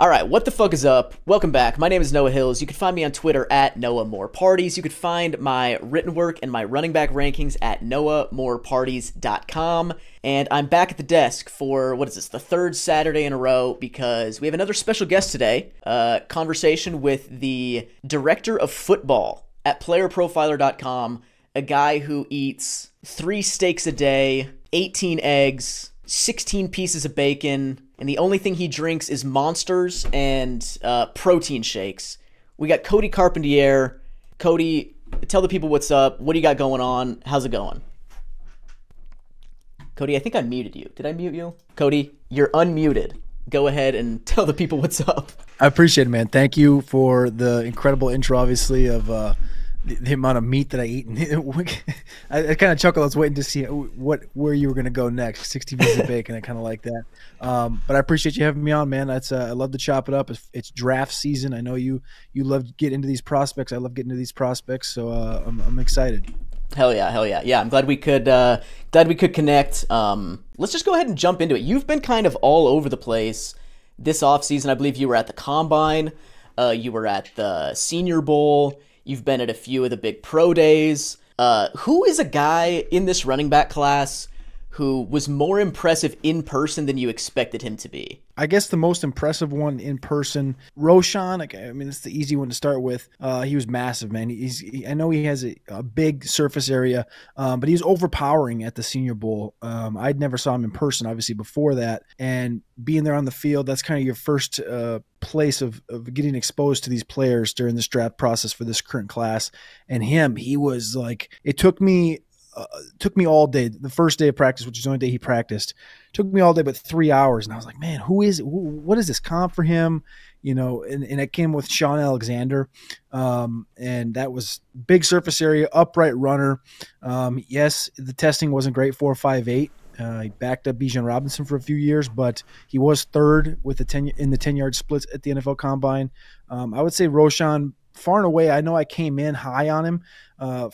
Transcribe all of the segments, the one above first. Alright, what the fuck is up? Welcome back. My name is Noah Hills. You can find me on Twitter at NoahMoreParties. You can find my written work and my running back rankings at NoahMoreParties.com. And I'm back at the desk for, what is this, the third Saturday in a row, because we have another special guest today. Conversation with the director of football at PlayerProfiler.com, a guy who eats 3 steaks a day, 18 eggs, 16 pieces of bacon, and the only thing he drinks is Monsters and protein shakes. We got Cody Carpentier. Cody, tell the people what's up. What do you got going on? How's it going? Cody, I think I muted you. Did I mute you? Cody, you're unmuted. Go ahead and tell the people what's up. I appreciate it, man. Thank you for the incredible intro, obviously, of the amount of meat that I eat. I kind of chuckled. I was waiting to see where you were going to go next. 60 pieces of bacon. I kind of like that. But I appreciate you having me on, man. That's I love to chop it up. It's draft season. I know you love to get into these prospects. I love getting into these prospects. So I'm excited. Hell yeah, hell yeah. Yeah, I'm glad we could connect. Let's just go ahead and jump into it. You've been kind of all over the place this offseason. I believe you were at the Combine. You were at the Senior Bowl. You've been at a few of the big pro days. Who is a guy in this running back class who was more impressive in person than you expected him to be? I guess the most impressive one in person, Roschon. I mean, it's the easy one to start with. He was massive, man. I know he has a big surface area, but he was overpowering at the Senior Bowl. I'd never saw him in person, obviously, before that. And being there on the field, that's kind of your first place of getting exposed to these players during this draft process for this current class. And him, he was like, it took me... all day. The first day of practice, which is the only day he practiced, took me all day but 3 hours, and I was like, man, what is this comp for him, you know? And I came with Sean Alexander, and that was big surface area, upright runner. Yes, the testing wasn't great, 4.58. He backed up Bijan Robinson for a few years, but he was third with in the 10-yard splits at the NFL Combine. I would say Roschon, far and away, I know I came in high on him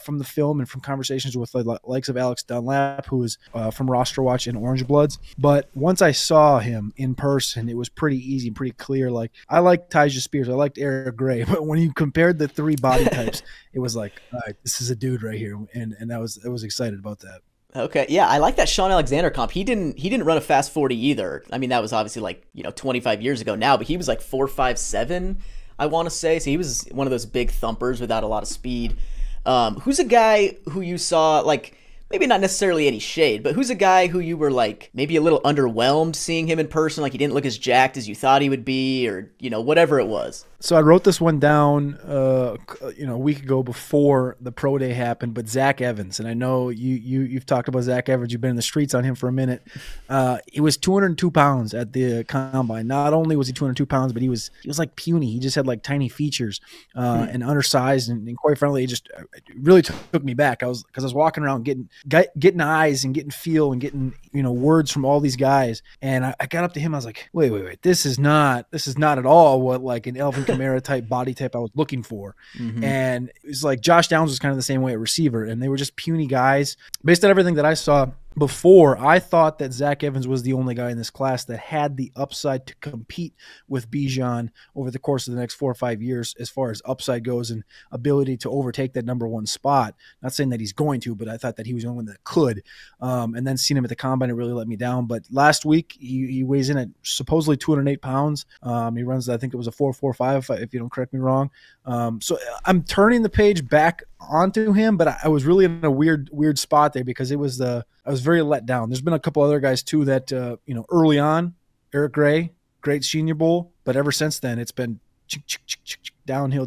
from the film and from conversations with the likes of Alex Dunlap, who is from Roster Watch and Orange Bloods. But once I saw him in person, it was pretty easy, pretty clear. Like, I liked Tyjae Spears, I liked Eric Gray, but when you compared the 3 body types, it was like, all right, this is a dude right here, and I was excited about that. Okay, yeah, I like that Sean Alexander comp. He didn't run a fast 40 either. I mean, that was obviously, like, you know, 25 years ago now, but he was like 4.57. I want to say. So he was one of those big thumpers without a lot of speed. Who's a guy who you saw, like, maybe not necessarily any shade, but who's a guy who you were, like, maybe a little underwhelmed seeing him in person? Like, he didn't look as jacked as you thought he would be, or, you know, whatever it was. So I wrote this one down, you know, a week ago before the pro day happened, but Zach Evans, and I know you've talked about Zach Evans. You've been in the streets on him for a minute. He was 202 pounds at the Combine. Not only was he 202 pounds, but he was like puny. He just had like tiny features and undersized, and quite frankly, it really took me back. Because I was walking around getting eyes and getting feel and getting, you know, words from all these guys, and I got up to him. I was like, wait, this is not at all what, like, an Elvin Kamara type body type I was looking for. And it was like Josh Downs was kind of the same way at receiver, and they were just puny guys. Based on everything that I saw before, I thought that Zach Evans was the only guy in this class that had the upside to compete with Bijan over the course of the next 4 or 5 years as far as upside goes and ability to overtake that #1 spot. Not saying that he's going to, but I thought that he was the only one that could. And then seeing him at the Combine, it really let me down. But last week, he weighs in at supposedly 208 pounds. He runs, I think it was a 4.45, if you don't correct me wrong. So I'm turning the page back onto him, but I was really in a weird spot there, because I was very let down. There's been a couple other guys too that, you know, early on, Eric Gray, great Senior Bowl, but ever since then it's been downhill.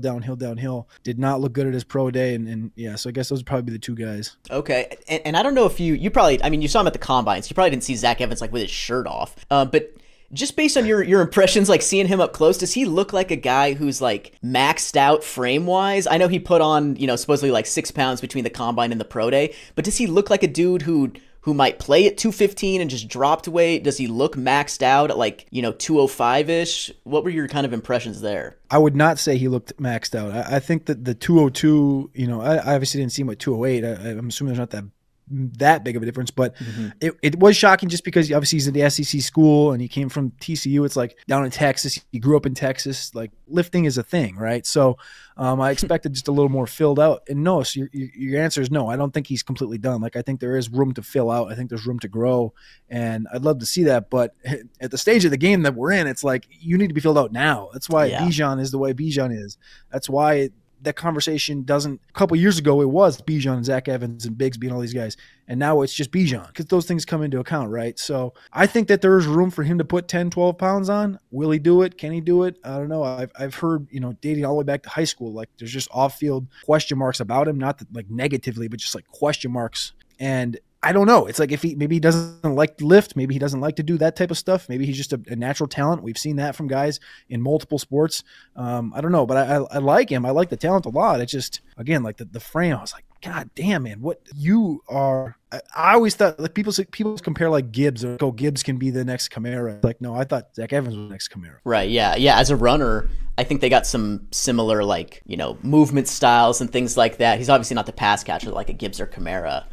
Did not look good at his pro day, and yeah, so I guess those would probably be the 2 guys. Okay, and I don't know if you probably, I mean, you saw him at the Combine, so you probably didn't see Zach Evans, like, with his shirt off, but just based on your impressions, like, seeing him up close, does he look like a guy who's, like, maxed out frame-wise? I know he put on, you know, supposedly like 6 pounds between the Combine and the pro day, but does he look like a dude who might play at 215 and just dropped weight? Does he look maxed out at, like, you know, 205-ish? What were your kind of impressions there? I would not say he looked maxed out. I think that the 202, you know, I obviously didn't see him at 208. I'm assuming there's not that that big of a difference, but it was shocking just because obviously he's in the SEC school and he came from TCU. It's like down in Texas. He grew up in Texas. Like lifting is a thing, right? So I expected just a little more filled out. And no, so your answer is no. I don't think he's completely done. Like I think there is room to fill out. I think there's room to grow, and I'd love to see that. But at the stage of the game that we're in, it's like you need to be filled out now. That's why Bijan is the way Bijan is. That's why that conversation doesn't – a couple years ago it was Bijan and Zach Evans and Bigsby and all these guys, and now it's just Bijan because those things come into account, right? So I think that there is room for him to put 10, 12 pounds on. Will he do it? Can he do it? I don't know. I've heard, you know, dating all the way back to high school, like there's just off-field question marks about him, not that, like negatively, but just like question marks. And I don't know. It's like if he maybe he doesn't like to lift, maybe he doesn't like to do that type of stuff. Maybe he's just a natural talent. We've seen that from guys in multiple sports. I don't know, but I like him. I like the talent a lot. It's just again like the frame. I was like, God damn, man, what you are. I always thought like people compare like Gibbs or go Gibbs can be the next Kamara. Like no, I thought Zach Evans was the next Kamara. Right? Yeah, yeah. As a runner, I think they got some similar like you know movement styles and things like that. He's obviously not the pass catcher like a Gibbs or Kamara.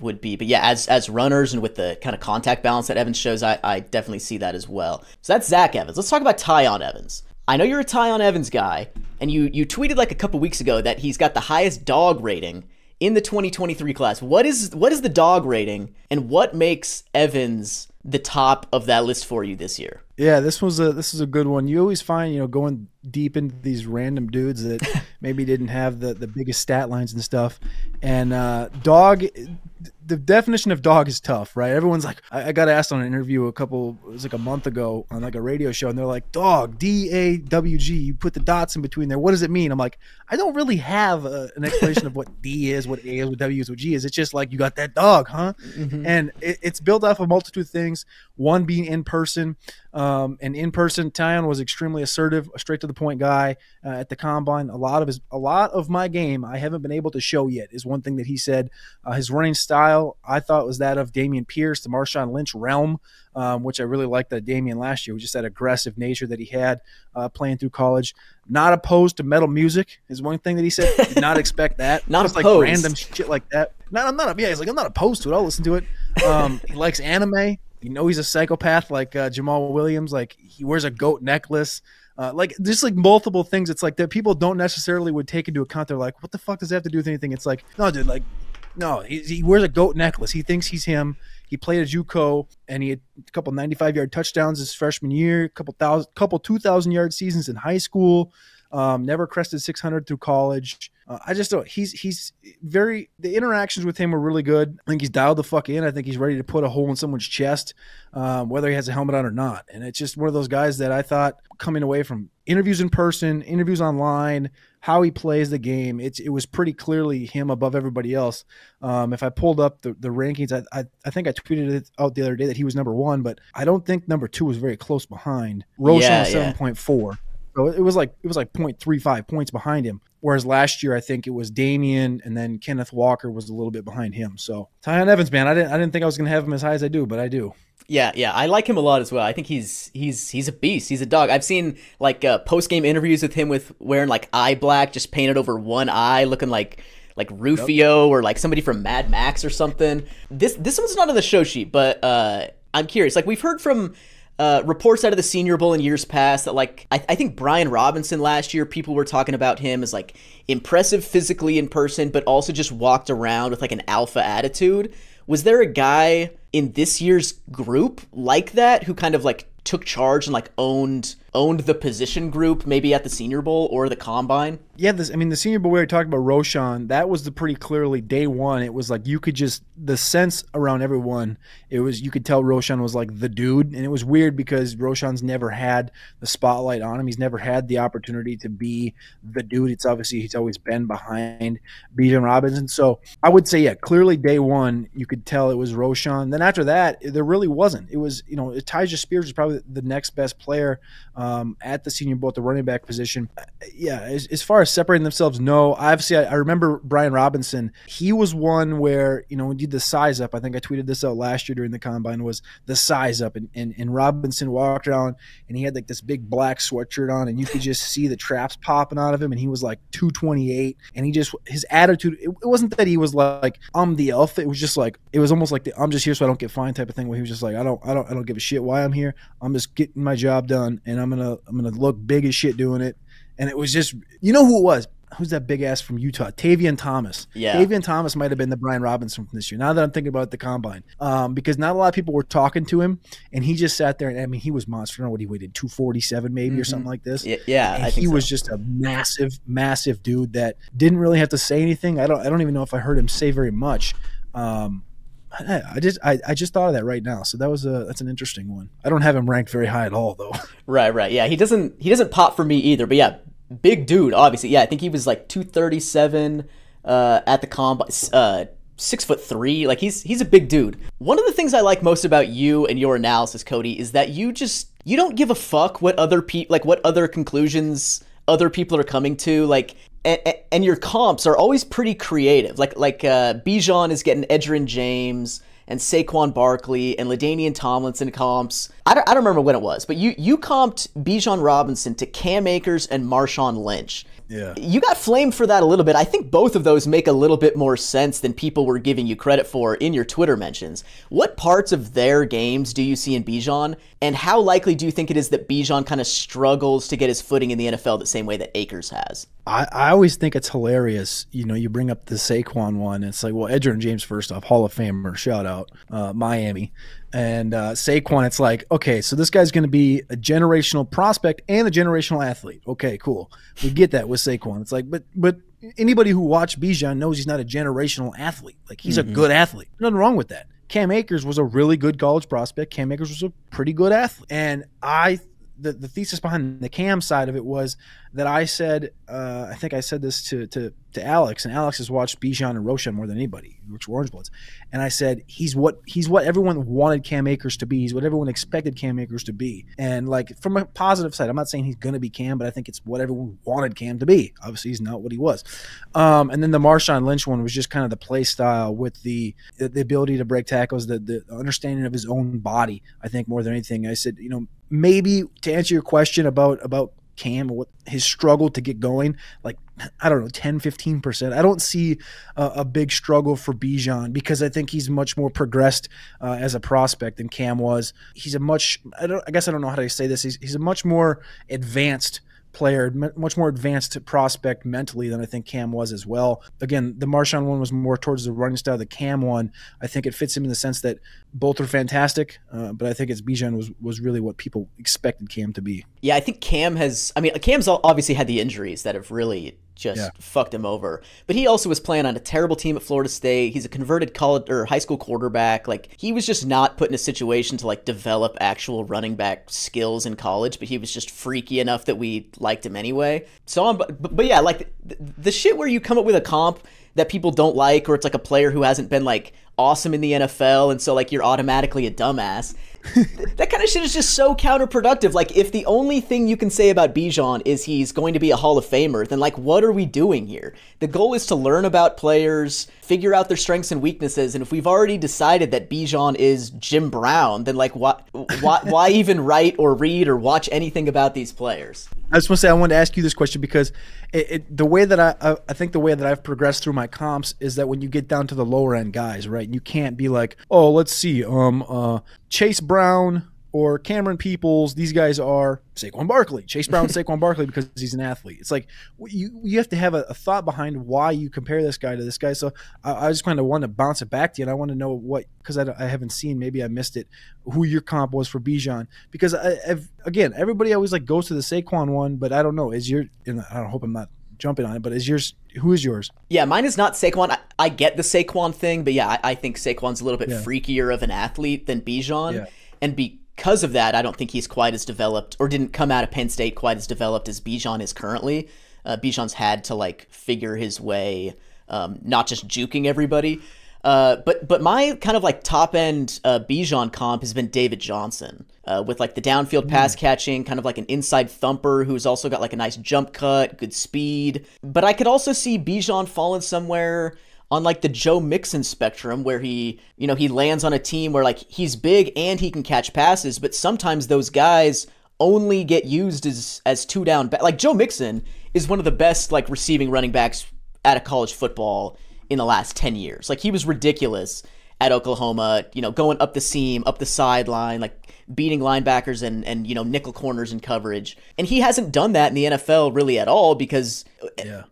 Would be, but yeah, as runners and with the kind of contact balance that Evans shows, I definitely see that as well. So that's Zach Evans. Let's talk about Tyjon Evans. I know you're a Tyjon Evans guy, and you tweeted like a couple weeks ago that he's got the highest dog rating in the 2023 class. What is the dog rating, and what makes Evans the top of that list for you this year? Yeah, this was a good one. You always find, you know, going deep into these random dudes that maybe didn't have the biggest stat lines and stuff. And dog, the definition of dog is tough, right? Everyone's like, I got asked on an interview it was like a month ago on like a radio show, and they're like, dog, D-A-W-G, you put the dots in between there. What does it mean? I'm like, I don't really have an explanation of what D is, what A is, what W is, what G is. It's just like, you got that dog, huh? Mm-hmm. And it's built off a multitude of things. One being in person, and in person, Tyjon was extremely assertive, a straight to the point guy at the combine. A lot of my game I haven't been able to show yet is one thing that he said. His running style I thought was that of Dameon Pierce, the Marshawn Lynch realm, which I really liked that Dameon last year was just that aggressive nature that he had playing through college. Not opposed to metal music is one thing that he said. Did not expect that. Not just opposed. Like random shit like that. He's like, I'm not opposed to it. I'll listen to it. He likes anime. You know he's a psychopath like Jamal Williams. Like he wears a goat necklace. Like just like multiple things. It's like that people don't necessarily would take into account. They're like, what the fuck does that have to do with anything? It's like, no, dude. Like, no, he wears a goat necklace. He thinks he's him. He played at JUCO and he had a couple 95-yard touchdowns his freshman year. A couple 2,000-yard seasons in high school. Never crested 600 through college. I just don't. He's very. The interactions with him were really good. I think he's dialed the fuck in. I think he's ready to put a hole in someone's chest, whether he has a helmet on or not. And it's just one of those guys that I thought coming away from interviews in person, interviews online, how he plays the game. It was pretty clearly him above everybody else. If I pulled up the rankings, I think I tweeted it out the other day that he was number 1, but I don't think number 2 was very close behind. Roschon 7.4. So it was like 0.35 points behind him. Whereas last year, I think it was Dameon, and then Kenneth Walker was a little bit behind him. So Tyjon Evans, man, I didn't think I was going to have him as high as I do, but I do. Yeah, yeah, I like him a lot as well. I think he's a beast. He's a dog. I've seen like post game interviews with him with wearing like eye black, just painted over one eye, looking like Rufio or like somebody from Mad Max or something. This one's not on the show sheet, but I'm curious. Like we've heard from. Reports out of the Senior Bowl in years past that like I think Brian Robinson last year, people were talking about him as like impressive physically in person, but also just walked around with like an alpha attitude. Was there a guy in this year's group like that who kind of like took charge and like owned the position group, maybe at the Senior Bowl or the Combine? Yeah, the Senior Bowl, we were talking about Roschon. That was the pretty clearly day 1. It was like you could just the sense around everyone. It was you could tell Roschon was like the dude, and it was weird because Roschon's never had the spotlight on him. He's never had the opportunity to be the dude. It's obviously he's always been behind Bijan Robinson. So I would say, yeah, clearly day 1 you could tell it was Roschon. Then after that, there really wasn't. It was Tyjae Spears was probably the next best player. at the Senior Bowl at the running back position. Yeah, as far as separating themselves, no. Obviously, I remember Brian Robinson. He was one where, you know, we did the size up. I think I tweeted this out last year during the combine, was the size up. And Robinson walked around, and he had like this big black sweatshirt on, and you could just see the traps popping out of him. And he was like 228. And he just, his attitude, it wasn't that he was like, I'm the elf. It was just like, it was almost like the I'm just here so I don't get fined type of thing, where he was just like, I don't give a shit why I'm here. I'm just getting my job done, and I'm gonna look big as shit doing it. And it was just, you know who it was? Who's that big ass from Utah? Tavion Thomas. Yeah. Tavion Thomas might have been the Brian Robinson from this year, now that I'm thinking about the combine. Because not a lot of people were talking to him, and he just sat there, and I mean, he was monster. I don't know what he weighed, 247 maybe, or something like this. Yeah. And he was just a massive, massive dude that didn't really have to say anything. I don't even know if I heard him say very much. I just thought of that right now. So that's an interesting one. I don't have him ranked very high at all, though. Right. Yeah, he doesn't pop for me either. But yeah, big dude, obviously. Yeah, I think he was like 237 at the combine, 6'3". Like he's a big dude. One of the things I like most about you and your analysis, Cody, is that you don't give a fuck what other people, like what other conclusions other people are coming to, like. And your comps are always pretty creative. Like Bijan is getting Edgerrin James and Saquon Barkley and LaDainian Tomlinson comps. I don't remember when it was, but you comped Bijan Robinson to Cam Akers and Marshawn Lynch. Yeah. You got flamed for that a little bit. I think both of those make a little bit more sense than people were giving you credit for in your Twitter mentions. What parts of their games do you see in Bijan, and how likely do you think it is that Bijan kind of struggles to get his footing in the NFL the same way that Akers has? I always think it's hilarious. You know, you bring up the Saquon one, and it's like, well, Edgerrin James, first off, Hall of Famer, shout out, Miami. And Saquon, it's like, okay, so this guy's going to be a generational prospect and a generational athlete. Okay, cool. We get that with Saquon. It's like, but anybody who watched Bijan knows he's not a generational athlete. Like, he's a good athlete. Nothing wrong with that. Cam Akers was a really good college prospect. Cam Akers was a pretty good athlete. And the thesis behind the Cam side of it was that I said, I think I said this to Alex, and Alex has watched Bijan and Roschon more than anybody, which were Orange Bloods. And I said, he's what everyone wanted Cam Akers to be. He's what everyone expected Cam Akers to be. And like, from a positive side, I'm not saying he's going to be Cam, but I think it's what everyone wanted Cam to be. Obviously, he's not what he was. And then the Marshawn Lynch one was just kind of the play style with the ability to break tackles, the understanding of his own body, I think, more than anything. I said, you know, maybe to answer your question about Cam, what his struggle to get going, like, I don't know, 10, 15%. I don't see a big struggle for Bijan, because I think he's much more progressed as a prospect than Cam was. He's a much, I guess I don't know how to say this. He's a much more advanced player, much more advanced prospect mentally than I think Cam was as well. Again, the Marshawn one was more towards the running style. The Cam one, I think it fits him in the sense that both are fantastic, but I think it's Bijan was really what people expected Cam to be. Yeah, I think Cam has, I mean, Cam's obviously had the injuries that have really just fucked him over. But he also was playing on a terrible team at Florida State. He's a converted college or high school quarterback. Like, he was just not put in a situation to like develop actual running back skills in college, but he was just freaky enough that we liked him anyway. So but yeah, like the shit where you come up with a comp that people don't like, or it's like a player who hasn't been like awesome in the NFL, and so like you're automatically a dumbass. That kind of shit is just so counterproductive. Like, if the only thing you can say about Bijan is he's going to be a Hall of Famer, then like, what are we doing here? The goal is to learn about players, figure out their strengths and weaknesses, and if we've already decided that Bijan is Jim Brown, then like, why even write or read or watch anything about these players? I just want to say, I wanted to ask you this question because the way that I've progressed through my comps is that when you get down to the lower end guys, right, you can't be like, oh, let's see, Chase Brown or Cameron Peoples, these guys are Saquon Barkley. Chase Brown, Saquon Barkley, because he's an athlete. It's like you have to have a thought behind why you compare this guy to this guy. So I just kind of want to bounce it back to you, and I want to know what, because I haven't seen, maybe I missed it, who your comp was for Bijan. Because again, everybody always like goes to the Saquon one, but I don't know. I hope I'm not jumping on it, but is yours? Who is yours? Yeah, mine is not Saquon. I get the Saquon thing, but yeah, I think Saquon's a little bit freakier of an athlete than Bijan, and because of that, I don't think he's quite as developed, or didn't come out of Penn State quite as developed as Bijan is currently. Bijan's had to like figure his way, not just juking everybody. But my kind of like top end Bijan comp has been David Johnson with like the downfield pass catching, kind of like an inside thumper who's also got like a nice jump cut, good speed. But I could also see Bijan falling somewhere on like the Joe Mixon spectrum where he, you know, he lands on a team where like he's big and he can catch passes, but sometimes those guys only get used as two down back. Like Joe Mixon is one of the best like receiving running backs out of college football in the last 10 years. Like he was ridiculous at Oklahoma, you know, going up the seam, up the sideline, like beating linebackers and you know, nickel corners in coverage. And he hasn't done that in the NFL really at all because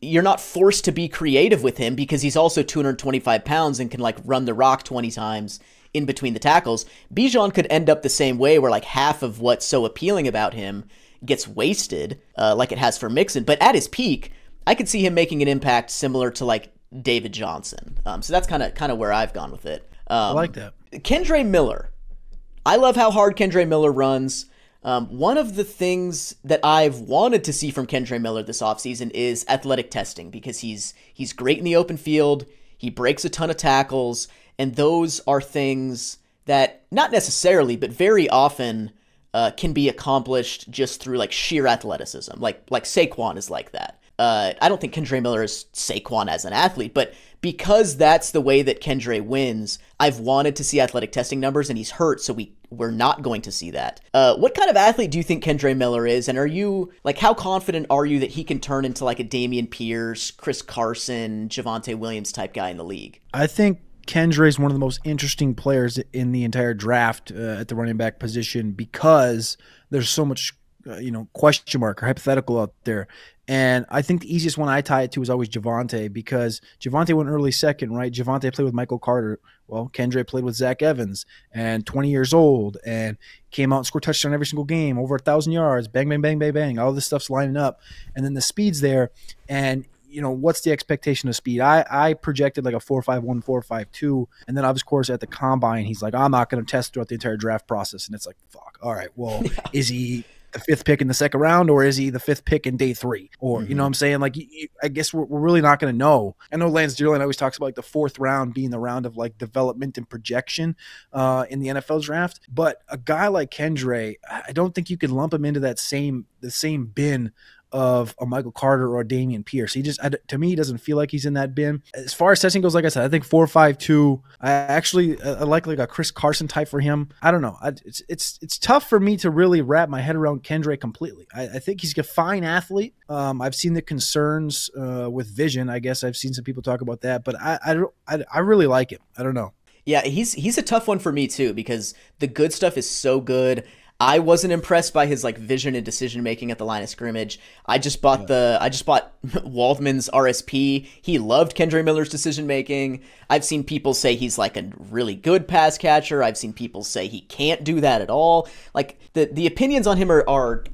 you're not forced to be creative with him because he's also 225 pounds and can like run the rock 20 times in between the tackles. Bijan could end up the same way where like half of what's so appealing about him gets wasted like it has for Mixon. But at his peak, I could see him making an impact similar to like David Johnson. So that's kind of where I've gone with it. I like that. Kendre Miller. I love how hard Kendre Miller runs. One of the things that I've wanted to see from Kendre Miller this offseason is athletic testing because he's great in the open field. He breaks a ton of tackles, and those are things that not necessarily, but very often can be accomplished just through like sheer athleticism. Like Saquon is like that. I don't think Kendre Miller is Saquon as an athlete, but because that's the way that Kendre wins, I've wanted to see athletic testing numbers, and he's hurt, so we're not going to see that. What kind of athlete do you think Kendre Miller is, and are you, like, how confident are you that he can turn into, like, a Dameon Pierce, Chris Carson, Javonte Williams type guy in the league? I think Kendre is one of the most interesting players in the entire draft at the running back position because there's so much, you know, question mark or hypothetical out there. And I think the easiest one I tie it to is always Javonte because Javonte went early second, right? Javonte played with Michael Carter. Well, Kendre played with Zach Evans and 20 years old and came out and scored touchdown every single game, over 1,000 yards, bang, bang, bang, bang, bang. All this stuff's lining up. And then the speed's there. And, you know, what's the expectation of speed? I projected like a 4.51, 4.52. And then, of course, at the combine, he's like, I'm not going to test throughout the entire draft process. And it's like, fuck, all right, well, is he – the fifth pick in the second round, or is he the fifth pick in day three? Or, you know what I'm saying? Like, I guess we're really not going to know. I know Lance Dierlin always talks about like the fourth round being the round of like development and projection in the NFL draft. But a guy like Kendre, I don't think you could lump him into that same bin of a Michael Carter or a Dameon Pierce. He just, to me, he doesn't feel like he's in that bin. As far as testing goes, like I said, I think 4.52. I like a Chris Carson type for him. I don't know. It's tough for me to really wrap my head around Kendre completely. I think he's a fine athlete. I've seen the concerns with vision. I guess I've seen some people talk about that, but I really like him. I don't know. Yeah, he's a tough one for me too because the good stuff is so good. I wasn't impressed by his like vision and decision making at the line of scrimmage. I just bought Waldman's RSP. He loved Kendre Miller's decision making. I've seen people say he's like a really good pass catcher. I've seen people say he can't do that at all. Like the opinions on him are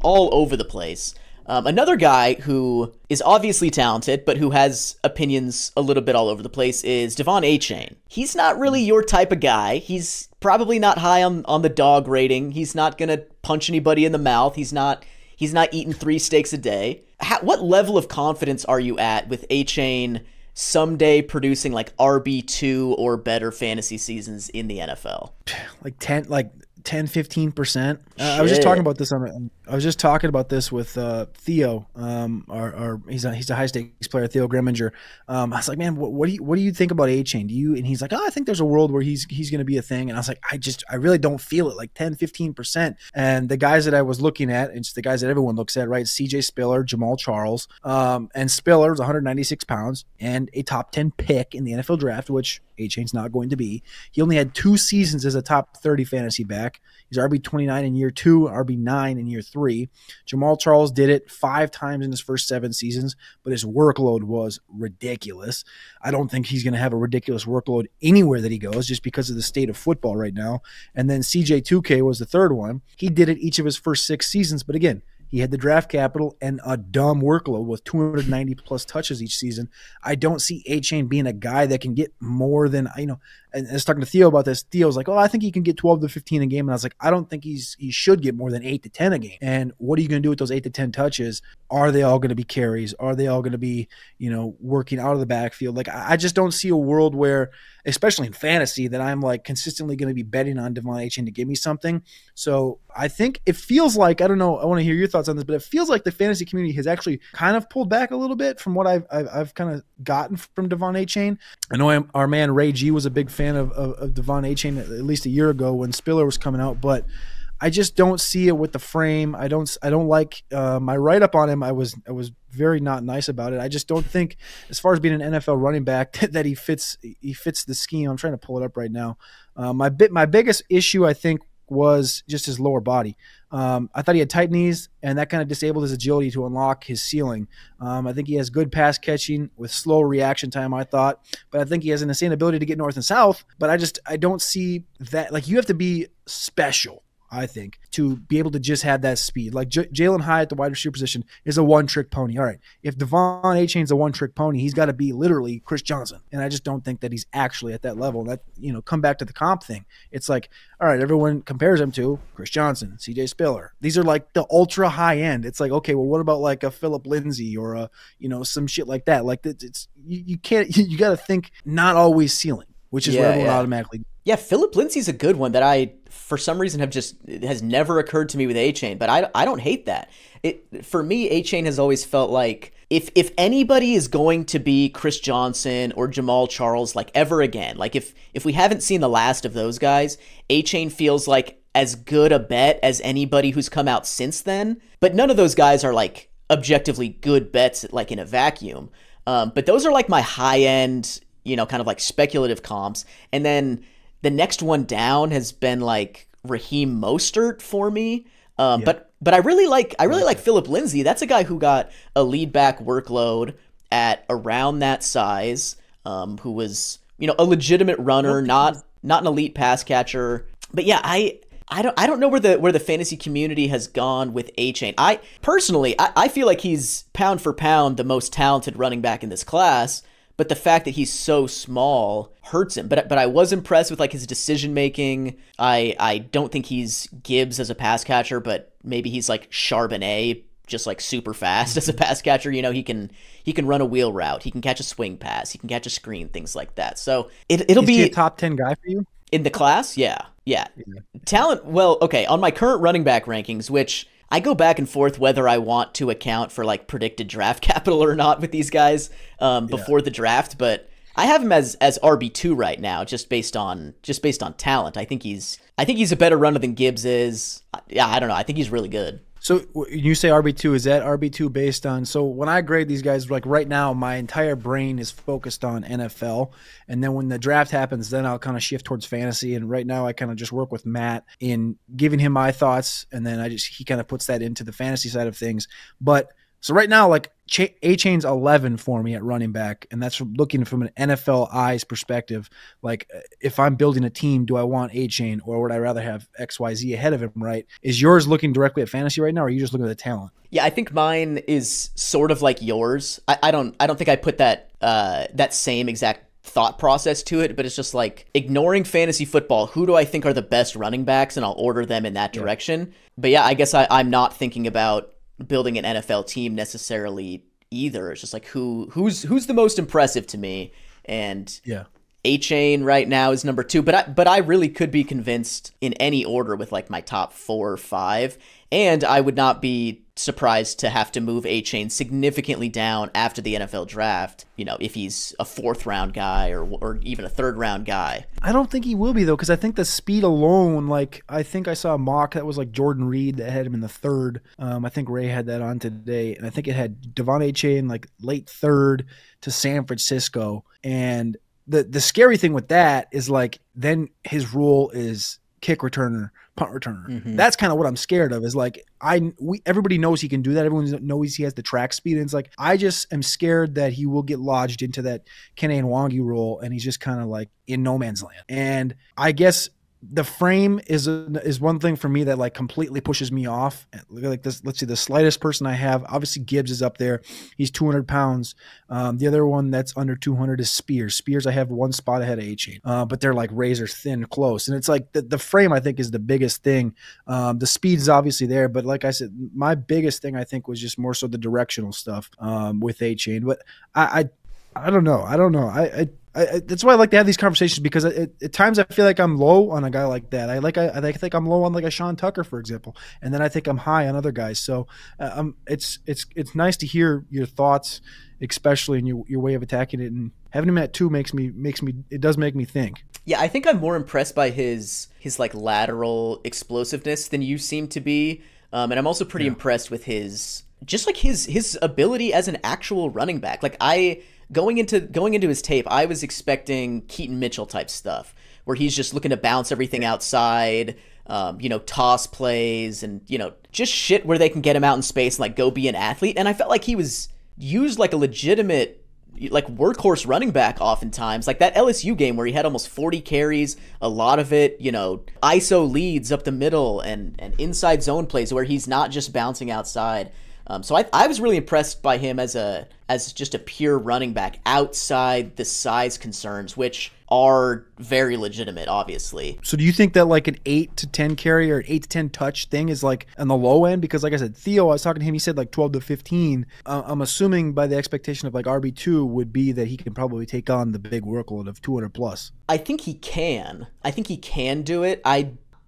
all over the place. Another guy who is obviously talented, but who has opinions a little bit all over the place is Devon Achane. He's not really your type of guy. He's probably not high on the dog rating. He's not going to punch anybody in the mouth. He's not eating 3 steaks a day. What level of confidence are you at with Achane someday producing like RB2 or better fantasy seasons in the NFL? Like 10-15%. I was just talking about this with Theo. He's a high stakes player, Theo Gremminger. I was like, man, what do you think about Achane? Do you? And he's like, oh, I think there's a world where he's going to be a thing. And I was like, I really don't feel it. Like 10-15%. And the guys that I was looking at, it's the guys that everyone looks at, right? CJ Spiller, Jamaal Charles, and Spiller was 196 pounds and a top 10 pick in the NFL draft, which Achane's not going to be. He only had 2 seasons as a top 30 fantasy back. He's RB29 in year 2, RB9 in year 3. Jamaal Charles did it 5 times in his first 7 seasons, but his workload was ridiculous. I don't think he's going to have a ridiculous workload anywhere that he goes just because of the state of football right now. And then CJ 2K was the third one. He did it each of his first 6 seasons, but again, he had the draft capital and a dumb workload with 290-plus touches each season. I don't see Achane being a guy that can get more than, you know, and I was talking to Theo about this. Theo's like, oh, I think he can get 12 to 15 a game. And I was like, I don't think he should get more than 8 to 10 a game. And what are you going to do with those 8 to 10 touches? Are they all going to be carries? Are they all going to be, you know, working out of the backfield? Like, I just don't see a world where, especially in fantasy, that I'm like consistently going to be betting on Devon Achane to give me something. So I think it feels like, I don't know, I want to hear your thoughts on this, but it feels like the fantasy community has actually kind of pulled back a little bit from what I've kind of gotten from Devon Achane. I know our man Ray G was a big fan of Devon Achane at least a year ago when Spiller was coming out, but I just don't see it with the frame. I don't like my write-up on him. I was very not nice about it. I just don't think, as far as being an NFL running back, that he fits the scheme. I'm trying to pull it up right now. My biggest issue, I think, was just his lower body. I thought he had tight knees, and that kind of disabled his agility to unlock his ceiling. I think he has good pass catching with slow reaction time, I thought, but I think he has an insane ability to get north and south. But I don't see that. Like, you have to be special, I think, to be able to just have that speed. Like, Jalen Hyatt, the wide receiver position, is a one-trick pony. All right, if Devon Achane's a one-trick pony, he's got to be literally Chris Johnson, and I just don't think that he's actually at that level. That, you know, come back to the comp thing. It's like, all right, everyone compares him to Chris Johnson, CJ Spiller. These are like the ultra high end. It's like, okay, well, what about like a Phillip Lindsay or a, you know, some shit like that? Like, it's you can't. You got to think not always ceiling, which is what everyone automatically. Yeah, Phillip Lindsay's a good one that I, for some reason, has never occurred to me with Achane, but I don't hate that. For me, Achane has always felt like if anybody is going to be Chris Johnson or Jamaal Charles, like, ever again, like if we haven't seen the last of those guys, Achane feels like as good a bet as anybody who's come out since then. But none of those guys are like objectively good bets, like in a vacuum. But those are like my high end, you know, kind of like speculative comps, and then. The next one down has been like Raheem Mostert for me, but I really like Phillip Lindsay. That's a guy who got a lead back workload at around that size, who was, you know, a legitimate runner, not an elite pass catcher. But yeah, I don't know where the fantasy community has gone with Achane. I personally I feel like he's pound for pound the most talented running back in this class. But the fact that he's so small hurts him. But I was impressed with like his decision making. I don't think he's Gibbs as a pass catcher, but maybe he's like Charbonnet, just like super fast as a pass catcher. You know, he can run a wheel route, he can catch a swing pass, he can catch a screen, things like that. So it'll be a top 10 guy for you in the class. Yeah. Talent. Well, okay. On my current running back rankings, which I go back and forth whether I want to account for like predicted draft capital or not with these guys before the draft, but I have him as RB2 right now, just based on talent. I think he's a better runner than Gibbs is. Yeah, I don't know. I think he's really good. So you say RB2, is that RB2 based on, so when I grade these guys, like right now, my entire brain is focused on NFL. And then when the draft happens, then I'll kind of shift towards fantasy. And right now I kind of just work with Matt in giving him my thoughts. And then he kind of puts that into the fantasy side of things. But so right now, like Achane's 11 for me at running back. And that's from looking from an NFL eyes perspective. Like, if I'm building a team, do I want Achane or would I rather have XYZ ahead of him, right? Is yours looking directly at fantasy right now, or are you just looking at the talent? Yeah, I think mine is sort of like yours. I don't think I put that same exact thought process to it, but it's just like ignoring fantasy football. Who do I think are the best running backs? And I'll order them in that direction. But yeah, I guess I'm not thinking about building an NFL team necessarily either. It's just like who's the most impressive to me, and Achane right now is number 2, but I really could be convinced in any order with like my top 4 or 5, and I would not be surprised to have to move Achane significantly down after the NFL draft, you know, if he's a 4th round guy or even a 3rd round guy. I don't think he will be, though, because I think the speed alone, like, I think I saw a mock that was like Jordan Reed that had him in the 3rd. I think Ray had that on today, and I think it had Devon Achane like late 3rd to San Francisco. And the scary thing with that is like then his role is kick returner, punt returner. That's kind of what I'm scared of, is like everybody knows he can do that. Everyone knows he has the track speed. And it's like, I just am scared that he will get lodged into that Kenne and Wangi role. And he's just kind of like in no man's land. And I guess the frame is one thing for me that like completely pushes me off. Like this, let's see, the slightest person I have, obviously Gibbs is up there. He's 200 pounds. The other one that's under 200 is Spears. Spears, I have one spot ahead of Achane, but they're like razor thin close. And it's like the frame I think is the biggest thing. The speed's obviously there, but like I said, my biggest thing I think was just more so the directional stuff with Achane. But I don't know. That's why I like to have these conversations, because at times I feel like I'm low on a guy like that. I think I'm low on like a Sean Tucker, for example, and then I think I'm high on other guys. So it's nice to hear your thoughts, especially in your way of attacking it. And having him at two does make me think. Yeah, I think I'm more impressed by his like lateral explosiveness than you seem to be, and I'm also pretty impressed with his ability as an actual running back. Like Going into his tape, I was expecting Keaton Mitchell type stuff, where he's just looking to bounce everything outside, toss plays and, just shit where they can get him out in space and like go be an athlete. And I felt like he was used like a legitimate, like workhorse running back oftentimes. Like that LSU game where he had almost 40 carries, a lot of it, ISO leads up the middle and inside zone plays where he's not just bouncing outside. So I was really impressed by him as just a pure running back outside the size concerns, which are very legitimate, obviously. So do you think that like an 8 to 10 carry or an 8 to 10 touch thing is like on the low end? Because like I said, Theo, I was talking to him, he said like 12 to 15. I'm assuming by the expectation of like RB2 would be that he can probably take on the big workload of 200 plus. I think he can. I think he can do it.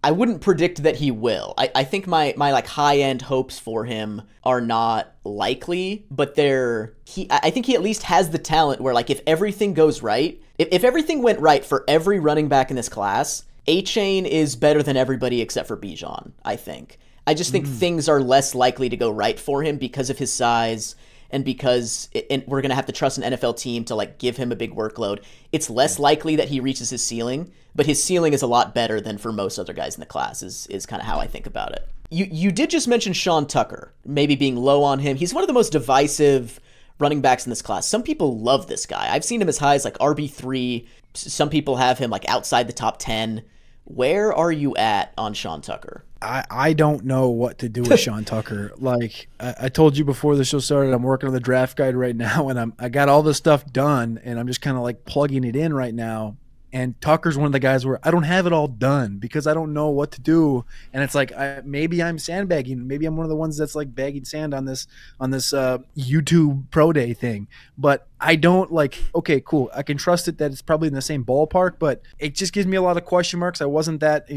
I wouldn't predict that he will. I think my like high-end hopes for him are not likely, but I think he at least has the talent where like if everything goes right, if everything went right for every running back in this class, Achane is better than everybody except for Bijan, I think. I just think things are less likely to go right for him because of his size and because we're going to have to trust an NFL team to like give him a big workload. It's less likely that he reaches his ceiling, but his ceiling is a lot better than for most other guys in the class is kind of how I think about it. You did just mention Sean Tucker, maybe being low on him. He's one of the most divisive running backs in this class. Some people love this guy. I've seen him as high as like RB3. Some people have him like outside the top 10. Where are you at on Sean Tucker? I don't know what to do with Sean Tucker. Like I told you before the show started, I'm working on the draft guide right now, and I got all this stuff done, and I'm just kind of like plugging it in right now. And Tucker's one of the guys where I don't have it all done because I don't know what to do. And it's like, maybe I'm sandbagging. Maybe I'm one of the ones that's like bagging sand on this YouTube pro day thing. But I don't like, okay, cool. I can trust it that it's probably in the same ballpark, but it just gives me a lot of question marks. I wasn't that,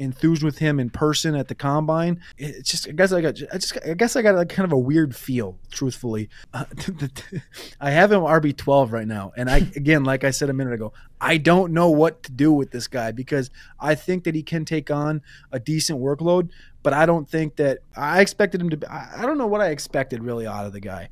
enthused with him in person at the combine. It's just, I guess I got like kind of a weird feel, truthfully. I have him RB12 right now. And again, like I said a minute ago, I don't know what to do with this guy because I think that he can take on a decent workload, but I don't think that I expected him to be. I don't know what I expected really out of the guy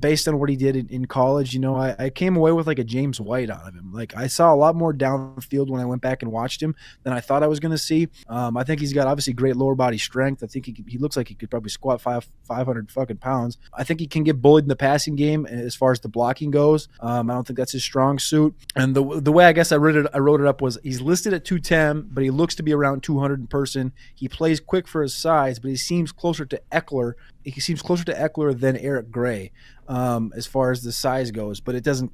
based on what he did in college. I came away with like a James White out of him. Like I saw a lot more downfield when I went back and watched him than I thought I was going to see. I think he's got obviously great lower body strength. I think he looks like he could probably squat 500 fucking pounds. I think he can get bullied in the passing game as far as the blocking goes. I don't think that's his strong suit. And the way I guess I wrote it up was he's listed at 210, but he looks to be around 200 in person. He plays quick for his size, but he seems closer to Eckler. He seems closer to Eckler than Eric Gray as far as the size goes, but it doesn't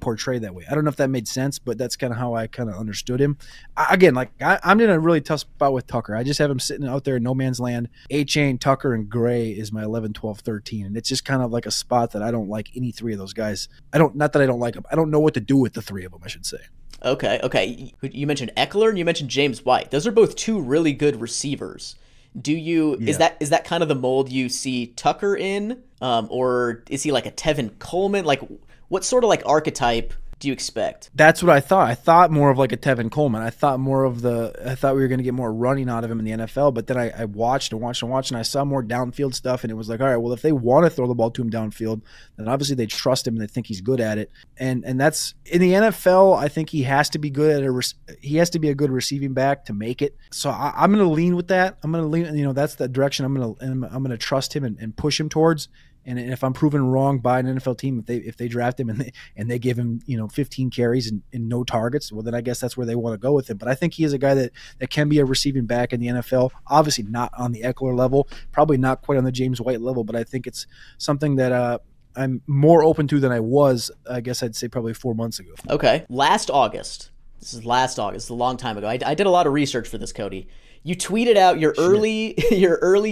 portray that way. I don't know if that made sense, but that's kind of how I kind of understood him. I'm in a really tough spot with Tucker. I just have him sitting out there in no man's land. Achane, Tucker, and Gray is my 11, 12, 13, and it's just kind of like a spot that I don't like any three of those guys. Not that I don't like them. I don't know what to do with the three of them, I should say. Okay. You mentioned Eckler and you mentioned James White. Those are both two really good receivers. Is that kind of the mold you see Tucker in? Or is he like a Tevin Coleman? Like what sort of like archetype do you expect? That's what I thought. I thought more of like a Tevin Coleman. I thought we were going to get more running out of him in the NFL, but then I watched and watched and watched, and I saw more downfield stuff, and it was like, all right, well, if they want to throw the ball to him downfield, then obviously they trust him and they think he's good at it. And that's in the NFL. I think he has to be good at he has to be a good receiving back to make it. So I'm going to lean with that. I'm going to lean. That's the direction I'm going to trust him and push him towards. And if I'm proven wrong by an NFL team, if they draft him and they give him 15 carries and no targets, well then I guess that's where they want to go with him. But I think he is a guy that can be a receiving back in the NFL. Obviously not on the Eckler level, probably not quite on the James White level, but I think it's something that I'm more open to than I was. I guess I'd say probably 4 months ago. Okay, last August. This is last August, a long time ago. I did a lot of research for this, Cody. You tweeted out your early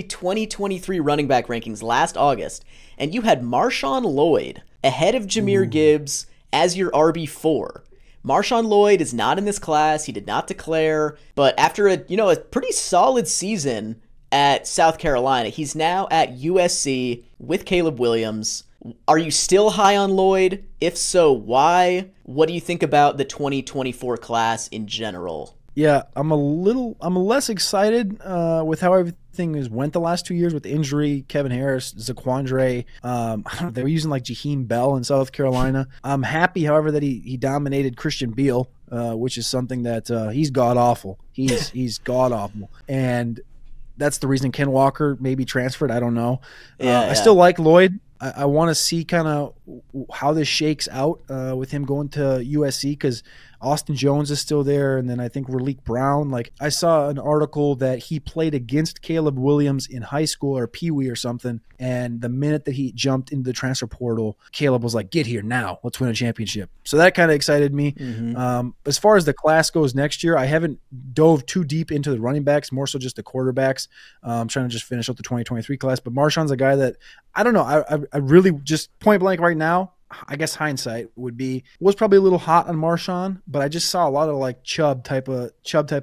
2023 running back rankings last August, and you had Marshawn Lloyd ahead of Jahmyr Gibbs as your RB4. Marshawn Lloyd is not in this class. He did not declare, but after a pretty solid season at South Carolina, he's now at USC with Caleb Williams. Are you still high on Lloyd? If so, why? What do you think about the 2024 class in general? Yeah, I'm less excited with how everything went the last 2 years with injury, Kevin Harris, Zaquandre. They were using like Jaheim Bell in South Carolina. I'm happy, however, that he dominated Christian Beal, which is something that he's god awful. He's god awful, and that's the reason Ken Walker maybe transferred. I don't know. Yeah. I still like Lloyd. I want to see kind of how this shakes out with him going to USC, because Austin Jones is still there, and then I think Relique Brown. Like, I saw an article that he played against Caleb Williams in high school or Pee Wee or something, and the minute that he jumped into the transfer portal, Caleb was like, "Get here now, let's win a championship." So that kind of excited me. As far as the class goes next year, I haven't dove too deep into the running backs, more so just the quarterbacks. I'm trying to just finish up the 2023 class, but Marshawn's a guy that I don't know. I really just point blank right now, I guess hindsight would be, was probably a little hot on Marshawn, but I just saw a lot of like Chubb type of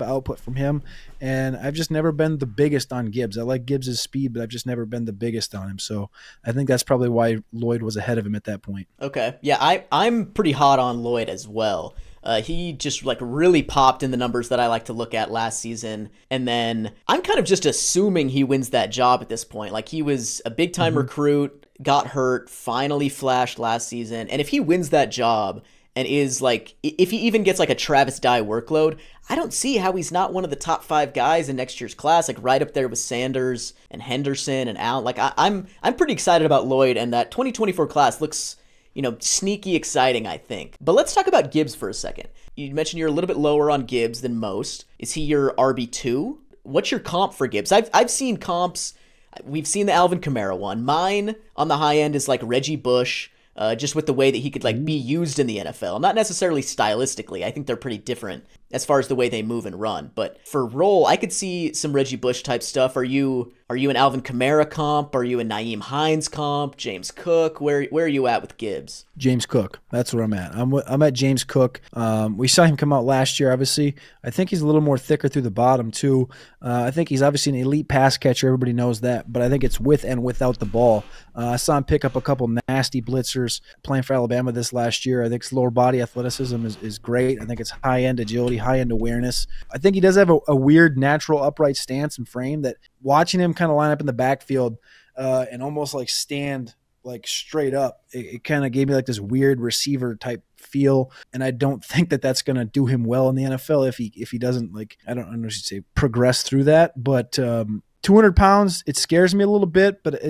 output from him. And I've just never been the biggest on Gibbs. I like Gibbs' speed, but I've just never been the biggest on him. So I think that's probably why Lloyd was ahead of him at that point. Okay. Yeah. I'm pretty hot on Lloyd as well. He just like really popped in the numbers that I like to look at last season. And then I'm kind of just assuming he wins that job at this point. Like, he was a big time recruit, got hurt, finally flashed last season. And if he wins that job and is like, if he even gets like a Travis Dye workload, I don't see how he's not one of the top five guys in next year's class, like right up there with Sanders and Henderson and Allen. Like, I'm pretty excited about Lloyd, and that 2024 class looks, sneaky exciting, I think. But let's talk about Gibbs for a second. You mentioned you're a little bit lower on Gibbs than most. Is he your RB2? What's your comp for Gibbs? I've seen comps. We've seen the Alvin Kamara one. Mine on the high end is like Reggie Bush, just with the way that he could like be used in the NFL. Not necessarily stylistically. I think they're pretty different as far as the way they move and run. But for role, I could see some Reggie Bush type stuff. Are you an Alvin Kamara comp? Are you a Nyheim Hines comp? James Cook? Where are you at with Gibbs? James Cook. That's where I'm at. I'm at James Cook. We saw him come out last year, obviously. I think he's a little more thicker through the bottom, too. I think he's obviously an elite pass catcher. Everybody knows that. But I think it's with and without the ball. I saw him pick up a couple nasty blitzers playing for Alabama this last year. I think his lower body athleticism is great. I think it's high-end agility, high-end awareness. I think he does have a weird natural upright stance and frame that, watching him kind of line up in the backfield and almost like stand like straight up, it kind of gave me like this weird receiver type feel, and I don't think that that's going to do him well in the NFL if he doesn't, like, I don't know if you'd say progress through that. But 200 pounds, it scares me a little bit, but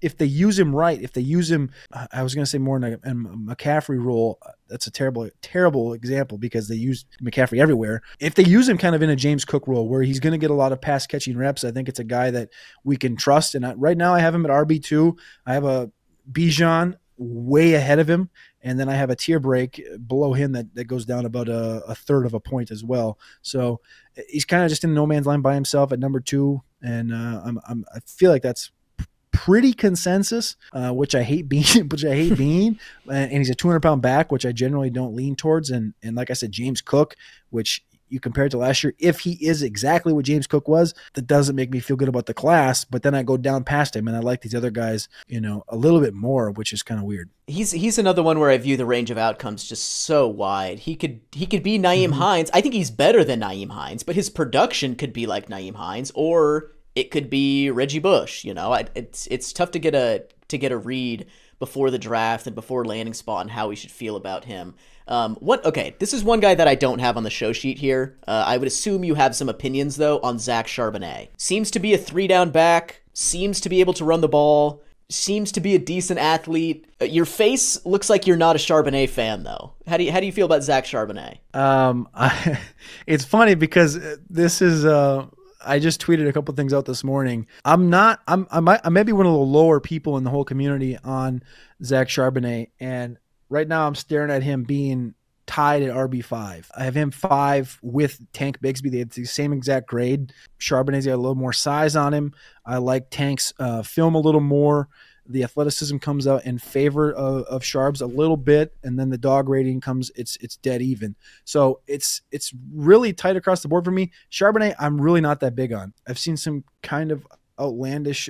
if they use him right, if they use him, I was going to say more in a McCaffrey role. That's a terrible example because they use McCaffrey everywhere. If they use him kind of in a James Cook role where he's going to get a lot of pass catching reps, I think it's a guy that we can trust. And right now I have him at RB2. I have a Bijan way ahead of him. And then I have a tier break below him that goes down about a third of a point as well. So he's kind of just in no man's land by himself at number 2. And I feel like that's pretty consensus, which I hate being, and he's a 200-pound back, which I generally don't lean towards. And like I said, James Cook, which you compare to last year, if he is exactly what James Cook was, that doesn't make me feel good about the class. But then I go down past him, and I like these other guys, a little bit more, which is kind of weird. He's another one where I view the range of outcomes just so wide. He could be Nyheim Hines. I think he's better than Nyheim Hines, but his production could be like Nyheim Hines, or it could be Reggie Bush. It's tough to get a read before the draft and before landing spot and how we should feel about him. This is one guy that I don't have on the show sheet here. I would assume you have some opinions though on Zach Charbonnet. Seems to be a 3-down back. Seems to be able to run the ball. seems to be a decent athlete. Your face looks like you're not a Charbonnet fan, though. How do you feel about Zach Charbonnet? It's funny because this is I just tweeted a couple things out this morning. I may be one of the lower people in the whole community on Zach Charbonnet, and right now I'm staring at him being tied at RB5. I have him 5 with Tank Bigsby. They have the same exact grade. Charbonnet's got a little more size on him. I like Tank's film a little more. The athleticism comes out in favor of Charb's a little bit, and then the dog rating comes, it's dead even. So it's really tight across the board for me. Charbonnet, I'm really not that big on. I've seen some kind of outlandish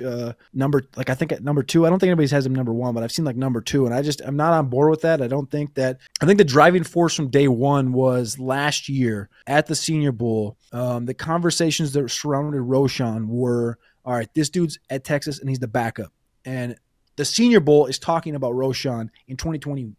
number, like I think at number 2. I don't think anybody's has him number 1, but I've seen like number 2, and I'm not on board with that. I think the driving force from day one was last year at the Senior Bowl. The conversations that surrounded Roschon were, all right, this dude's at Texas and he's the backup, and the Senior Bowl is talking about Roschon in 2021,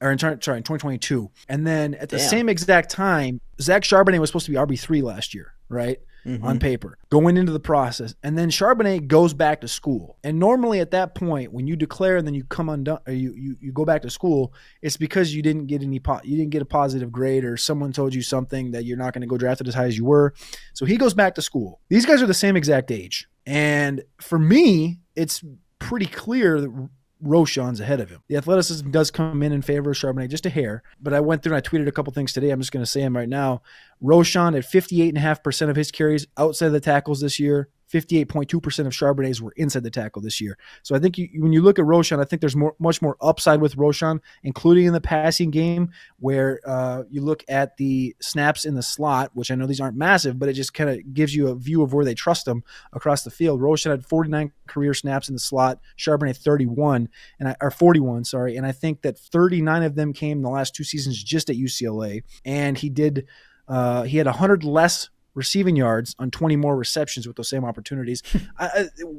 or sorry, in 2022. And then at the same exact time, Zach Charbonnet was supposed to be RB3 last year, right? Mm-hmm. On paper, going into the process. And then Charbonnet goes back to school. And normally at that point, when you declare and then you come undone, or you go back to school, it's because you didn't get a positive grade, or someone told you something that you're not going to go drafted as high as you were. So he goes back to school. These guys are the same exact age. And for me, it's pretty clear that Roschon's ahead of him. The athleticism does come in favor of Charbonnet just a hair, but I went through and I tweeted a couple things today. I'm just going to say them right now. Roschon at 58.5% of his carries outside of the tackles this year. 58.2% of Charbonnet's were inside the tackle this year. So I think when you look at Roschon, I think there's much more upside with Roschon, including in the passing game, where you look at the snaps in the slot, which I know these aren't massive, but it just kind of gives you a view of where they trust them across the field. Roschon had 49 career snaps in the slot, Charbonnet 41, and I think that 39 of them came in the last 2 seasons just at UCLA, and he had 100 less receiving yards on 20 more receptions with those same opportunities.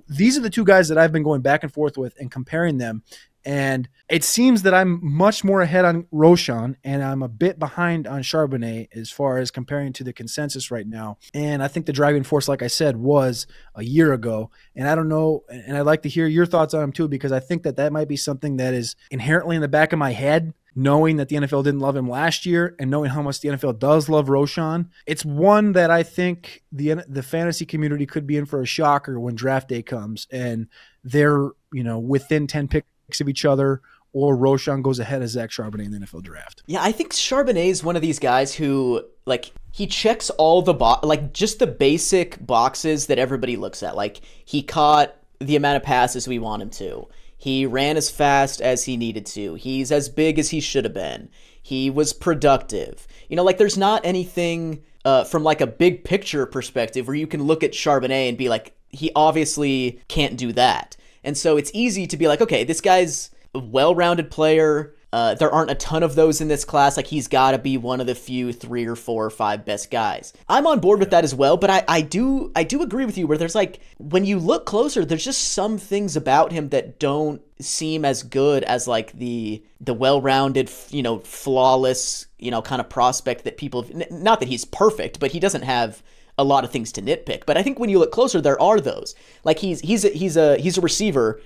These are the 2 guys that I've been going back and forth with and comparing them. And it seems that I'm much more ahead on Roschon, and I'm a bit behind on Charbonnet as far as comparing to the consensus right now. And I think the driving force, like I said, was a year ago. And I don't know, and I'd like to hear your thoughts on him too, because I think that that might be something that is inherently in the back of my head, knowing that the NFL didn't love him last year and knowing how much the NFL does love Roschon. It's one that I think the fantasy community could be in for a shocker when draft day comes and they're, you know, within 10 picks of each other, or Roschon goes ahead of Zach Charbonnet in the NFL draft. Yeah, I think Charbonnet is one of these guys who, like, he checks all the just the basic boxes that everybody looks at. Like, he caught the amount of passes we want him to. He ran as fast as he needed to. He's as big as he should have been. He was productive. You know, like, there's not anything from, like, a big picture perspective where you can look at Charbonnet and be like, he obviously can't do that. And so it's easy to be like, okay, this guy's a well-rounded player. There aren't a ton of those in this class. Like, he's got to be one of the few 3 or 4 or 5 best guys. I'm on board with that as well, but I do agree with you where there's, like, when you look closer, there's just some things about him that don't seem as good as, like, the well-rounded, you know, flawless, you know, kind of prospect that people have. Not that he's perfect, but he doesn't have a lot of things to nitpick. But I think when you look closer, there are those. Like, he's a receiver,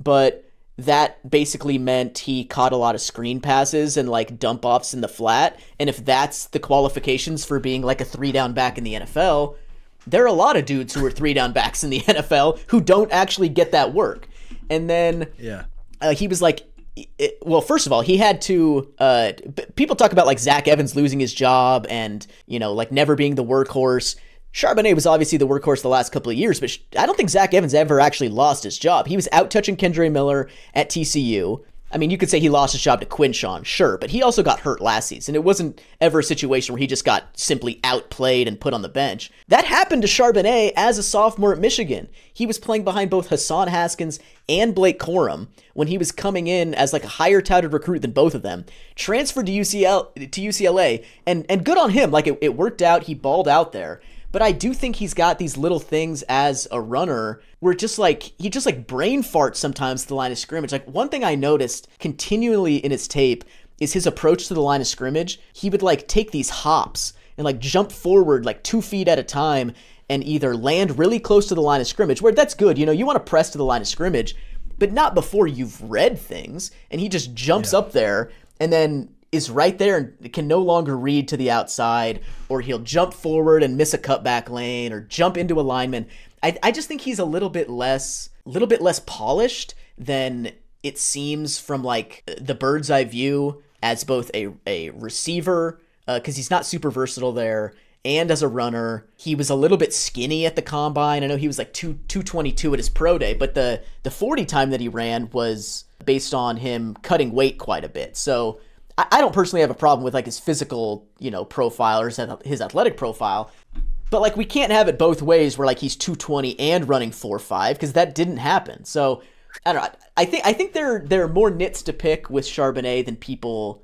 but that basically meant he caught a lot of screen passes and, like, dump offs in the flat. And if that's the qualifications for being, like, a 3-down back in the NFL, there are a lot of dudes who are 3-down backs in the NFL who don't actually get that work. And then he was like, well, first of all, he had to, people talk about, like, Zach Evans losing his job and, you know, like, never being the workhorse. Charbonnet was obviously the workhorse the last couple of years, but I don't think Zach Evans ever actually lost his job. He was out-touching Kendre Miller at TCU. I mean, you could say he lost his job to Quinshawn, sure, but he also got hurt last season. It wasn't ever a situation where he just got simply outplayed and put on the bench. That happened to Charbonnet as a sophomore at Michigan. He was playing behind both Hassan Haskins and Blake Corum when he was coming in as, like, a higher-touted recruit than both of them. Transferred to UCLA, and good on him. Like, it worked out. He balled out there. But I do think he's got these little things as a runner where just, like, he just, like, brain farts sometimes at the line of scrimmage. Like, one thing I noticed continually in his tape is his approach to the line of scrimmage. He would, like, take these hops and, like, jump forward, like, 2 feet at a time and either land really close to the line of scrimmage, where that's good. You know, you want to press to the line of scrimmage, but not before you've read things. And he just jumps up there and then is right there and can no longer read to the outside, or he'll jump forward and miss a cutback lane or jump into a lineman. I just think he's a little bit less polished than it seems from like the bird's eye view as both a receiver, because he's not super versatile there, and as a runner. He was a little bit skinny at the combine. I know he was like 222 at his pro day, but the 40 time that he ran was based on him cutting weight quite a bit. So I don't personally have a problem with like his physical, you know, profile or his athletic profile. But like we can't have it both ways where like he's 220 and running 4.5, because that didn't happen. So I don't know. I think there are more nits to pick with Charbonnet than people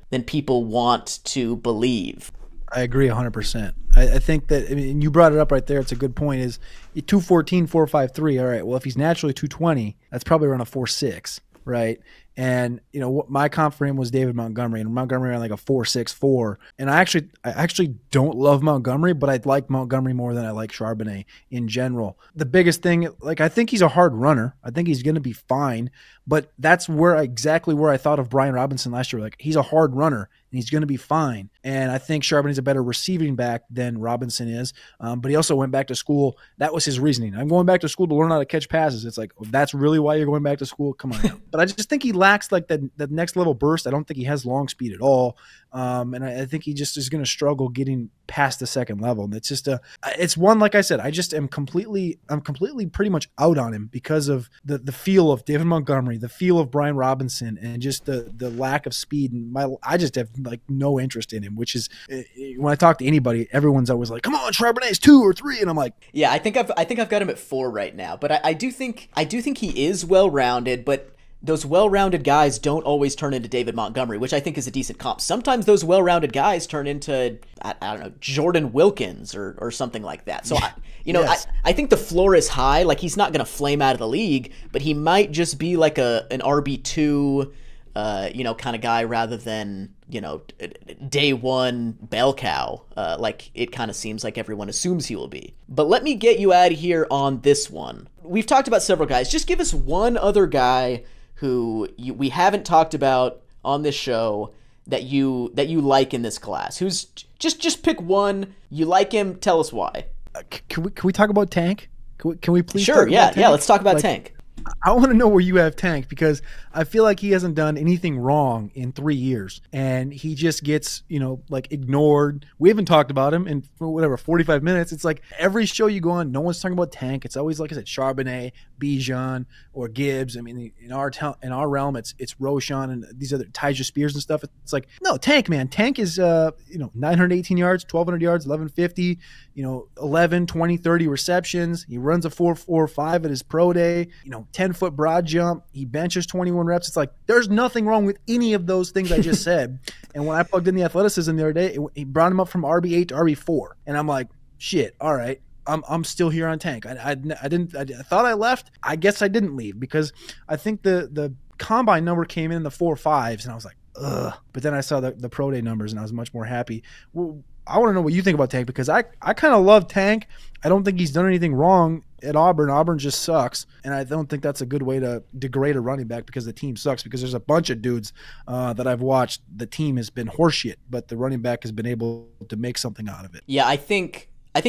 want to believe. I agree 100%. I think that, I mean, you brought it up right there. It's a good point. Is 214, 4.53. All right. Well, if he's naturally 220, that's probably around a 4.6, right? And you know, my comp for him was David Montgomery, and Montgomery ran like a 4.64. And I actually don't love Montgomery, but I like Montgomery more than I like Charbonnet in general. The biggest thing, like, I think he's a hard runner. I think he's going to be fine, but that's exactly where I thought of Brian Robinson last year. Like, he's a hard runner and he's going to be fine. And I think Charbonnet's a better receiving back than Robinson is. But he also went back to school. That was his reasoning. I'm going back to school to learn how to catch passes. It's like, oh, that's really why you're going back to school? Come on. But I just think he lacks like that next level burst. I don't think he has long speed at all. And I think he just is going to struggle getting past the second level. And it's just it's one, like I said, I just am completely pretty much out on him because of the feel of David Montgomery, the feel of Brian Robinson, and just the lack of speed. And I just have like no interest in him, which is when I talk to anybody, everyone's always like, come on, Charbonnet's 2 or 3. And I'm like, yeah, I think I've got him at 4 right now, but I do think he is well-rounded, but those well-rounded guys don't always turn into David Montgomery, which I think is a decent comp. Sometimes those well-rounded guys turn into, I don't know, Jordan Wilkins or something like that. So, I think the floor is high. Like, he's not going to flame out of the league, but he might just be like an RB2, you know, kind of guy rather than, you know, day one bell cow, like it kind of seems like everyone assumes he will be. But let me get you out of here on this one. We've talked about several guys. Just give us one other guy who we haven't talked about on this show that you like in this class. Who's just pick one you like him? Tell us why. Can we talk about Tank? Can we please? Sure. Yeah. Let's talk about Tank. I want to know where you have Tank, because I feel like he hasn't done anything wrong in 3 years, and he just gets, you know, like ignored. We haven't talked about him in whatever 45 minutes. It's like every show you go on, no one's talking about Tank. It's always, like I said, Charbonnet, Bijan, or Gibbs. I mean, in our realm, it's Roschon and these other Tyjae Spears and stuff. It's like, no, Tank, man. Tank is, you know, 918 yards, 1,200 yards, 1,150, you know, 11, 20, 30 receptions. He runs a 4.45 at his pro day, you know, 10-foot broad jump. He benches 21 reps. It's like, there's nothing wrong with any of those things I just said. And when I plugged in the athleticism the other day, he brought him up from RB8 to RB4. And I'm like, shit, all right. I'm still here on Tank. I thought I left. I guess I didn't leave, because I think the combine number came in the 4.5s, and I was like, ugh. But then I saw the pro day numbers, and I was much more happy. Well, I want to know what you think about Tank, because I kind of love Tank. I don't think he's done anything wrong at Auburn. Auburn just sucks, and I don't think that's a good way to degrade a running back because the team sucks, because there's a bunch of dudes that I've watched. The team has been horseshit, but the running back has been able to make something out of it. Yeah, I think I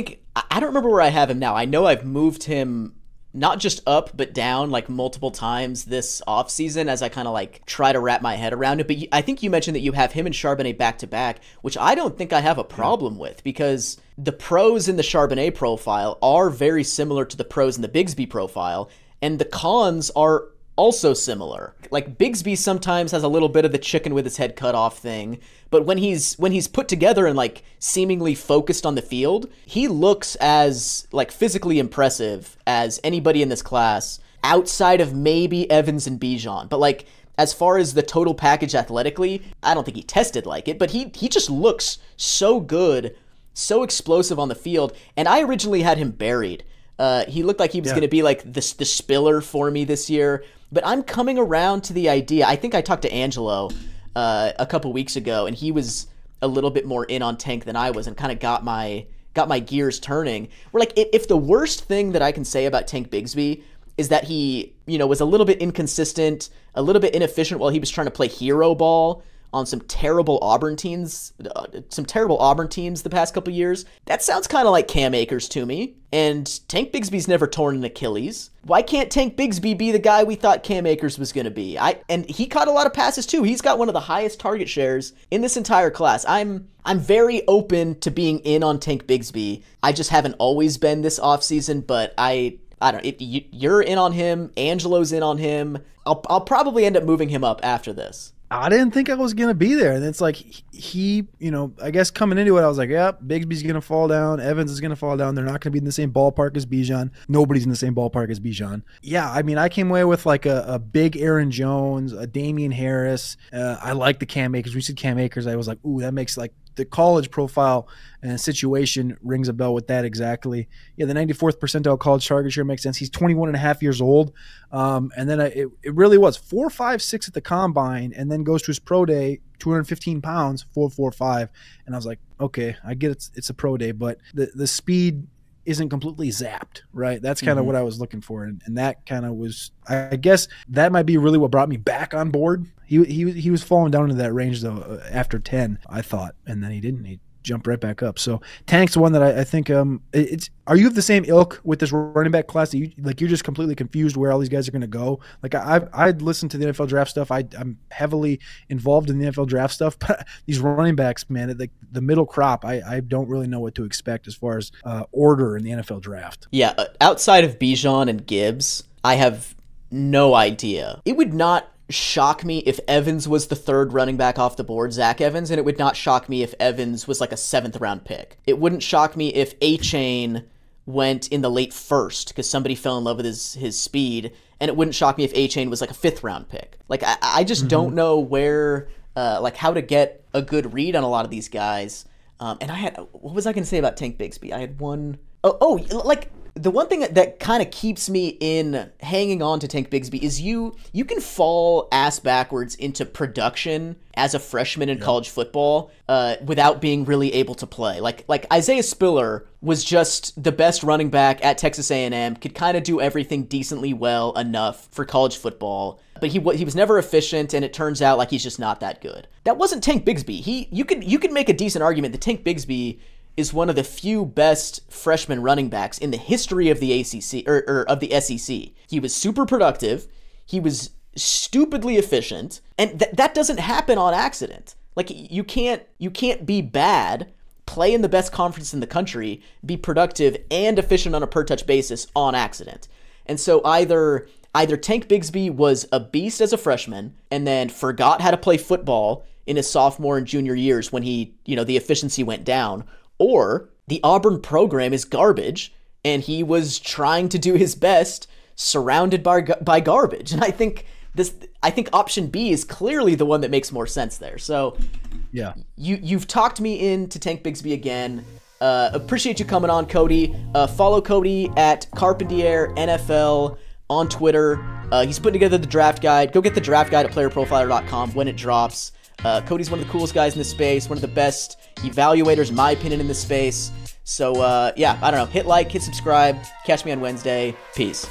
don't remember where I have him now. I know I've moved him not just up but down like multiple times this offseason as I kind of like try to wrap my head around it. But I think you mentioned that you have him and Charbonnet back-to-back, which I don't think I have a problem with, because the pros in the Charbonnet profile are very similar to the pros in the Bigsby profile, and the cons are also similar. Like, Bigsby sometimes has a little bit of the chicken with his head cut off thing, but when he's put together and like seemingly focused on the field, he looks as like physically impressive as anybody in this class outside of maybe Evans and Bijan. But like, as far as the total package athletically, I don't think he tested like it, but he just looks so good, so explosive on the field. And I originally had him buried. He looked like he was going to be like the Spiller for me this year, but I'm coming around to the idea. I think I talked to Angelo a couple weeks ago, and he was a little bit more in on Tank than I was, and kind of got my gears turning. We're like, if the worst thing that I can say about Tank Bigsby is that he, you know, was a little bit inconsistent, a little bit inefficient while he was trying to play hero ball on some terrible Auburn teams the past couple years. That sounds kind of like Cam Akers to me. And Tank Bigsby's never torn an Achilles. Why can't Tank Bigsby be the guy we thought Cam Akers was going to be? And he caught a lot of passes too. He's got one of the highest target shares in this entire class. I'm very open to being in on Tank Bigsby. I just haven't always been this offseason, but I don't know. You're in on him. Angelo's in on him. I'll probably end up moving him up after this. I didn't think I was going to be there. And it's like he, you know, I guess coming into it, I was like, yeah, Bigsby's going to fall down. Evans is going to fall down. They're not going to be in the same ballpark as Bijan. Nobody's in the same ballpark as Bijan. Yeah, I mean, I came away with like a big Aaron Jones, a Damian Harris. I like the Cam Akers. We said Cam Akers. I was like, ooh, that makes like the college profile and situation rings a bell with that exactly. Yeah, the 94th percentile college target share makes sense. He's 21 and a half years old. And then it really was 4.56 at the combine and then goes to his pro day, 215 pounds, 4.45. And I was like, okay, I get it's a pro day, but the speed isn't completely zapped, right? That's kind of what I was looking for. And that kind of was, I guess that might be really what brought me back on board. He was falling down into that range though after 10, I thought, and then he didn't. He jumped right back up. So Tank's one that I think it's. Are you of the same ilk with this running back class that you're just completely confused where all these guys are going to go? Like I'd listened to the NFL draft stuff. I'm heavily involved in the NFL draft stuff, but these running backs, man, like the middle crop, I don't really know what to expect as far as order in the NFL draft. Yeah, outside of Bijan and Gibbs, I have no idea. It would not shock me if Evans was the third running back off the board, Zach Evans, and it would not shock me if Evans was like a 7th round pick. It wouldn't shock me if Achane went in the late first because somebody fell in love with his speed, and it wouldn't shock me if Achane was like a 5th round pick. Like I just don't know where, like how to get a good read on a lot of these guys. And what was I going to say about Tank Bigsby? I had one. Like the one thing that kind of keeps me in hanging on to Tank Bigsby is you can fall ass backwards into production as a freshman in college football without being really able to play. Like Isaiah Spiller was just the best running back at Texas A&M, could kind of do everything decently well enough for college football, but he was never efficient, and it turns out like he's just not that good. That wasn't Tank Bigsby. You could make a decent argument that Tank Bigsby is one of the few best freshman running backs in the history of the ACC or of the SEC. He was super productive. He was stupidly efficient, and that doesn't happen on accident. Like you can't be bad, play in the best conference in the country, be productive and efficient on a per touch basis on accident. And so either Tank Bigsby was a beast as a freshman and then forgot how to play football in his sophomore and junior years when he, you know, the efficiency went down, or the Auburn program is garbage and he was trying to do his best surrounded by garbage. And I think option B is clearly the one that makes more sense there. So yeah, you've talked me into Tank Bigsby again. Appreciate you coming on, Cody. Follow Cody at Carpentier NFL on Twitter. He's putting together the draft guide. Go get the draft guide at playerprofiler.com when it drops. Cody's one of the coolest guys in this space, one of the best evaluators, in my opinion, in this space. So, yeah, I don't know. Hit like, hit subscribe. Catch me on Wednesday. Peace.